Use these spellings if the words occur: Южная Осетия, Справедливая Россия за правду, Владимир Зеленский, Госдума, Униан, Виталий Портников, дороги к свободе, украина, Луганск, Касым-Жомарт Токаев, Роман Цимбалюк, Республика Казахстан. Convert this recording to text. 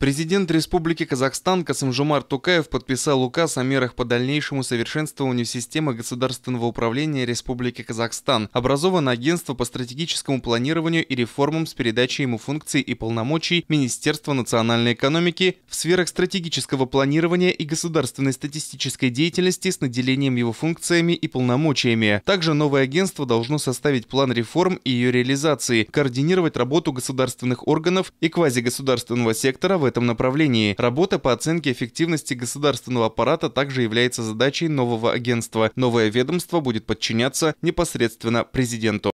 Президент Республики Казахстан Касым-Жомарт Токаев подписал указ о мерах по дальнейшему совершенствованию системы государственного управления Республики Казахстан. Образовано агентство по стратегическому планированию и реформам с передачей ему функций и полномочий Министерства национальной экономики в сферах стратегического планирования и государственной статистической деятельности с наделением его функциями и полномочиями. Также новое агентство должно составить план реформ и ее реализации, координировать работу государственных органов и квазигосударственного сектора в этом направлении. Работа по оценке эффективности государственного аппарата также является задачей нового агентства. Новое ведомство будет подчиняться непосредственно президенту.